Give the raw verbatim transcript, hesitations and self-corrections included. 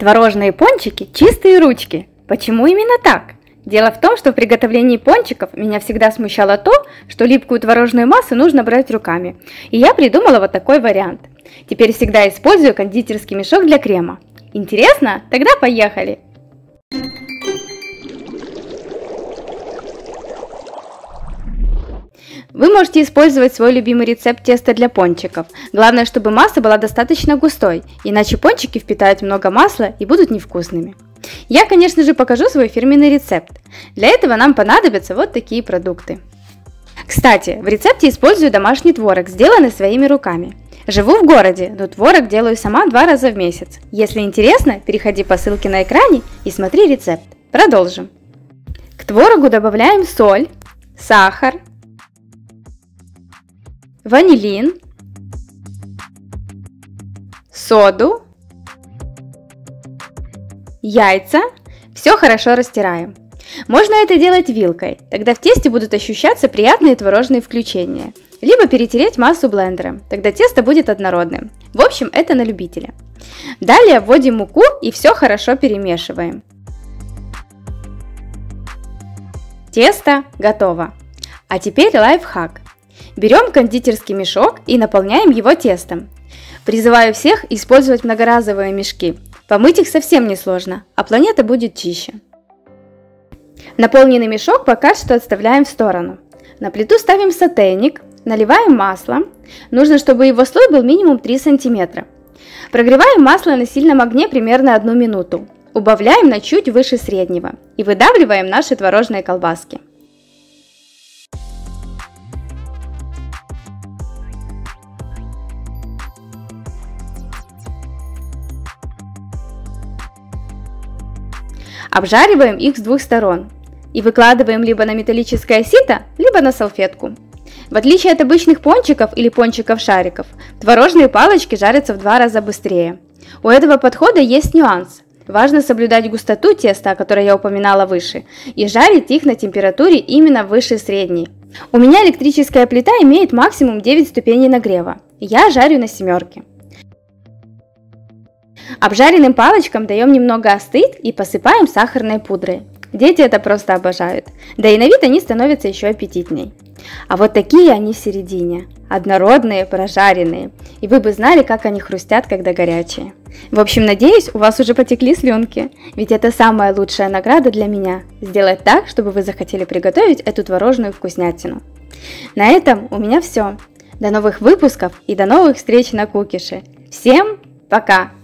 Творожные пончики – чистые ручки. Почему именно так? Дело в том, что при приготовлении пончиков меня всегда смущало то, что липкую творожную массу нужно брать руками. И я придумала вот такой вариант. Теперь всегда использую кондитерский мешок для крема. Интересно? Тогда поехали! Вы можете использовать свой любимый рецепт теста для пончиков. Главное, чтобы масса была достаточно густой, иначе пончики впитают много масла и будут невкусными. Я, конечно же, покажу свой фирменный рецепт. Для этого нам понадобятся вот такие продукты. Кстати, в рецепте использую домашний творог, сделанный своими руками. Живу в городе, но творог делаю сама два раза в месяц. Если интересно, переходи по ссылке на экране и смотри рецепт. Продолжим. К творогу добавляем соль, сахар, ванилин, соду, яйца. Все хорошо растираем. Можно это делать вилкой, тогда в тесте будут ощущаться приятные творожные включения. Либо перетереть массу блендером, тогда тесто будет однородным. В общем, это на любителя. Далее вводим муку и все хорошо перемешиваем. Тесто готово. А теперь лайфхак. Берем кондитерский мешок и наполняем его тестом. Призываю всех использовать многоразовые мешки. Помыть их совсем несложно, а планета будет чище. Наполненный мешок пока что отставляем в сторону. На плиту ставим сотейник, наливаем масло. Нужно, чтобы его слой был минимум три сантиметра. Прогреваем масло на сильном огне примерно одну минуту. Убавляем на чуть выше среднего и выдавливаем наши творожные колбаски. Обжариваем их с двух сторон и выкладываем либо на металлическое сито, либо на салфетку. В отличие от обычных пончиков или пончиков-шариков, творожные палочки жарятся в два раза быстрее. У этого подхода есть нюанс. Важно соблюдать густоту теста, о которой я упоминала выше, и жарить их на температуре именно выше средней. У меня электрическая плита имеет максимум девять ступеней нагрева. Я жарю на семерке. Обжаренным палочкам даем немного остыть и посыпаем сахарной пудрой. Дети это просто обожают. Да и на вид они становятся еще аппетитней. А вот такие они в середине. Однородные, прожаренные. И вы бы знали, как они хрустят, когда горячие. В общем, надеюсь, у вас уже потекли слюнки. Ведь это самая лучшая награда для меня. Сделать так, чтобы вы захотели приготовить эту творожную вкуснятину. На этом у меня все. До новых выпусков и до новых встреч на Кукише. Всем пока!